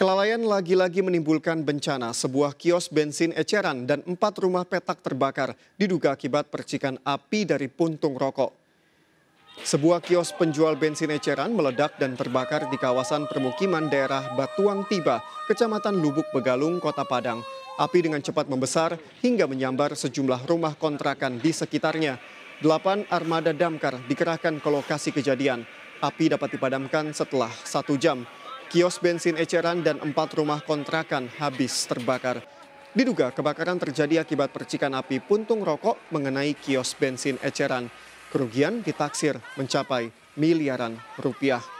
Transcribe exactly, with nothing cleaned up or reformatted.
Kelalaian lagi-lagi menimbulkan bencana. Sebuah kios bensin eceran dan empat rumah petak terbakar diduga akibat percikan api dari puntung rokok. Sebuah kios penjual bensin eceran meledak dan terbakar di kawasan permukiman daerah Batuang Tiba, Kecamatan Lubuk Begalung, Kota Padang. Api dengan cepat membesar hingga menyambar sejumlah rumah kontrakan di sekitarnya. Delapan armada damkar dikerahkan ke lokasi kejadian. Api dapat dipadamkan setelah satu jam. Kios bensin eceran dan empat rumah kontrakan habis terbakar. Diduga kebakaran terjadi akibat percikan api puntung rokok mengenai kios bensin eceran. Kerugian ditaksir mencapai miliaran rupiah.